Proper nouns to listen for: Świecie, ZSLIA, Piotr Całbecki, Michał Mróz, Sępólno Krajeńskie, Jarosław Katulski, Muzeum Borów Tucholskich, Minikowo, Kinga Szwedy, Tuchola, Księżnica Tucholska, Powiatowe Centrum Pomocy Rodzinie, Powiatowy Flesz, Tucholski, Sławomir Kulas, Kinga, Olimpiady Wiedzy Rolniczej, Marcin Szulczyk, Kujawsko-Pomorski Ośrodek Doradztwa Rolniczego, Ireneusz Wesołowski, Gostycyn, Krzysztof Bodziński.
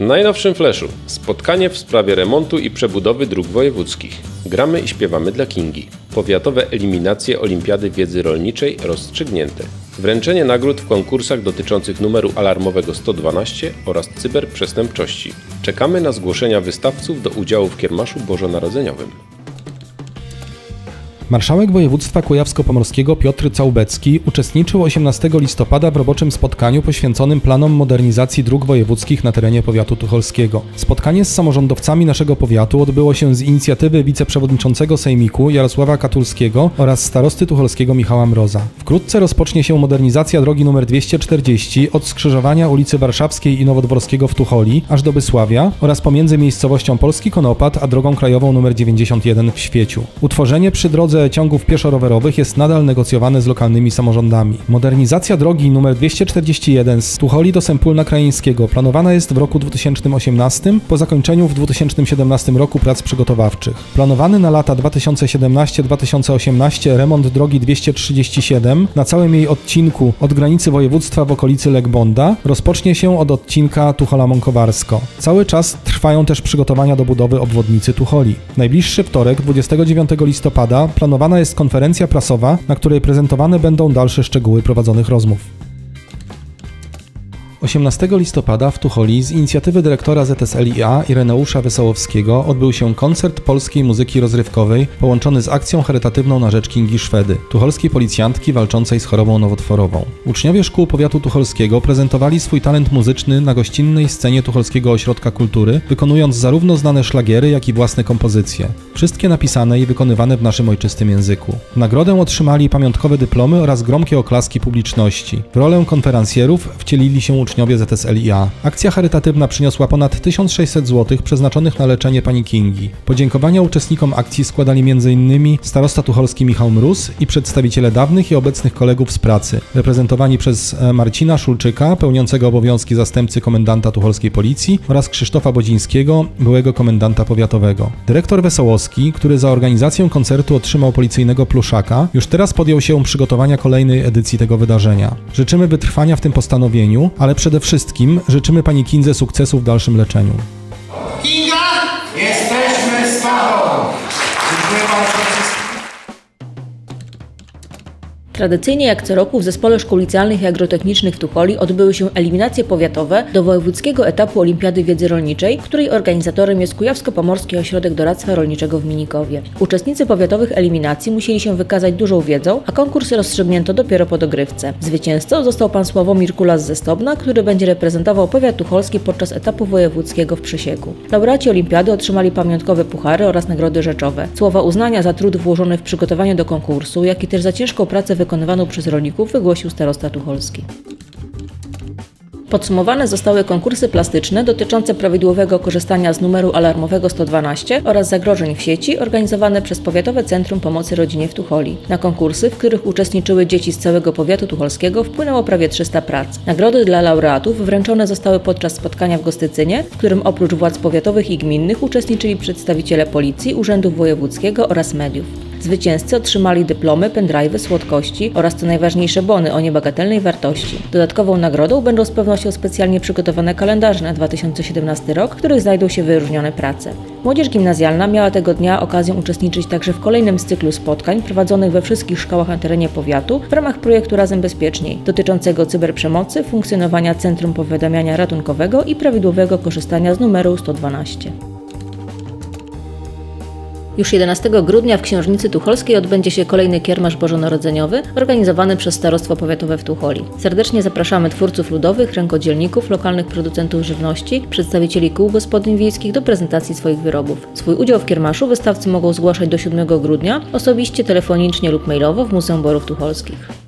W najnowszym fleszu spotkanie w sprawie remontu i przebudowy dróg wojewódzkich. Gramy i śpiewamy dla Kingi. Powiatowe eliminacje Olimpiady Wiedzy Rolniczej rozstrzygnięte. Wręczenie nagród w konkursach dotyczących numeru alarmowego 112 oraz cyberprzestępczości. Czekamy na zgłoszenia wystawców do udziału w kiermaszu bożonarodzeniowym. Marszałek województwa kujawsko-pomorskiego Piotr Całbecki uczestniczył 18 listopada w roboczym spotkaniu poświęconym planom modernizacji dróg wojewódzkich na terenie powiatu tucholskiego. Spotkanie z samorządowcami naszego powiatu odbyło się z inicjatywy wiceprzewodniczącego sejmiku Jarosława Katulskiego oraz starosty tucholskiego Michała Mroza. Wkrótce rozpocznie się modernizacja drogi nr 240 od skrzyżowania ulicy Warszawskiej i Nowodworskiego w Tucholi aż do Bysławia oraz pomiędzy miejscowością Polski Konopad a drogą krajową nr 91 w Świeciu. Utworzenie przy drodze ciągów pieszo-rowerowych jest nadal negocjowane z lokalnymi samorządami. Modernizacja drogi nr 241 z Tucholi do Sępólna Krajeńskiego planowana jest w roku 2018 po zakończeniu w 2017 roku prac przygotowawczych. Planowany na lata 2017-2018 remont drogi 237 na całym jej odcinku od granicy województwa w okolicy Legbonda rozpocznie się od odcinka Tuchola-Mąkowarsko. Cały czas trwają też przygotowania do budowy obwodnicy Tucholi. Najbliższy wtorek, 29 listopada, planowana jest konferencja prasowa, na której prezentowane będą dalsze szczegóły prowadzonych rozmów. 18 listopada w Tucholi z inicjatywy dyrektora ZSLIA Ireneusza Wesołowskiego odbył się koncert polskiej muzyki rozrywkowej połączony z akcją charytatywną na rzecz Kingi Szwedy, tucholskiej policjantki walczącej z chorobą nowotworową. Uczniowie szkół powiatu tucholskiego prezentowali swój talent muzyczny na gościnnej scenie Tucholskiego Ośrodka Kultury, wykonując zarówno znane szlagiery, jak i własne kompozycje. Wszystkie napisane i wykonywane w naszym ojczystym języku. W nagrodę otrzymali pamiątkowe dyplomy oraz gromkie oklaski publiczności. W rolę konferansjerów wcielili się uczniowie ZSLIA. Akcja charytatywna przyniosła ponad 1600 zł przeznaczonych na leczenie pani Kingi. Podziękowania uczestnikom akcji składali m.in. starosta tucholski Michał Mróz i przedstawiciele dawnych i obecnych kolegów z pracy, reprezentowani przez Marcina Szulczyka, pełniącego obowiązki zastępcy komendanta tucholskiej policji oraz Krzysztofa Bodzińskiego, byłego komendanta powiatowego. Dyrektor Wesołowski, który za organizację koncertu otrzymał policyjnego pluszaka, już teraz podjął się przygotowania kolejnej edycji tego wydarzenia. Życzymy wytrwania w tym postanowieniu, ale przede wszystkim życzymy pani Kindze sukcesu w dalszym leczeniu. Kinga! Jesteśmy z tobą! Dziękuję bardzo wszystkim. Tradycyjnie jak co roku w Zespole Szkół Licealnych i Agrotechnicznych w Tucholi odbyły się eliminacje powiatowe do wojewódzkiego etapu Olimpiady Wiedzy Rolniczej, której organizatorem jest Kujawsko-Pomorski Ośrodek Doradztwa Rolniczego w Minikowie. Uczestnicy powiatowych eliminacji musieli się wykazać dużą wiedzą, a konkurs rozstrzygnięto dopiero po dogrywce. Zwycięzcą został pan Sławomir Kulas ze Stobna, który będzie reprezentował powiat tucholski podczas etapu wojewódzkiego w Przysieku. Laureaci olimpiady otrzymali pamiątkowe puchary oraz nagrody rzeczowe. Słowa uznania za trud włożony w przygotowanie do konkursu, jak i też za ciężką pracę wykonywaną przez rolników wygłosił starosta tucholski. Podsumowane zostały konkursy plastyczne dotyczące prawidłowego korzystania z numeru alarmowego 112 oraz zagrożeń w sieci organizowane przez Powiatowe Centrum Pomocy Rodzinie w Tucholi. Na konkursy, w których uczestniczyły dzieci z całego powiatu tucholskiego, wpłynęło prawie 300 prac. Nagrody dla laureatów wręczone zostały podczas spotkania w Gostycynie, w którym oprócz władz powiatowych i gminnych uczestniczyli przedstawiciele policji, urzędu wojewódzkiego oraz mediów. Zwycięzcy otrzymali dyplomy, pendrive'y, słodkości oraz co najważniejsze bony o niebagatelnej wartości. Dodatkową nagrodą będą z pewnością specjalnie przygotowane kalendarze na 2017 rok, w których znajdą się wyróżnione prace. Młodzież gimnazjalna miała tego dnia okazję uczestniczyć także w kolejnym z cyklu spotkań prowadzonych we wszystkich szkołach na terenie powiatu w ramach projektu Razem Bezpieczniej, dotyczącego cyberprzemocy, funkcjonowania Centrum Powiadamiania Ratunkowego i prawidłowego korzystania z numeru 112. Już 11 grudnia w Księżnicy Tucholskiej odbędzie się kolejny kiermasz bożonarodzeniowy organizowany przez Starostwo Powiatowe w Tucholi. Serdecznie zapraszamy twórców ludowych, rękodzielników, lokalnych producentów żywności, przedstawicieli kół gospodyń wiejskich do prezentacji swoich wyrobów. Swój udział w kiermaszu wystawcy mogą zgłaszać do 7 grudnia osobiście, telefonicznie lub mailowo w Muzeum Borów Tucholskich.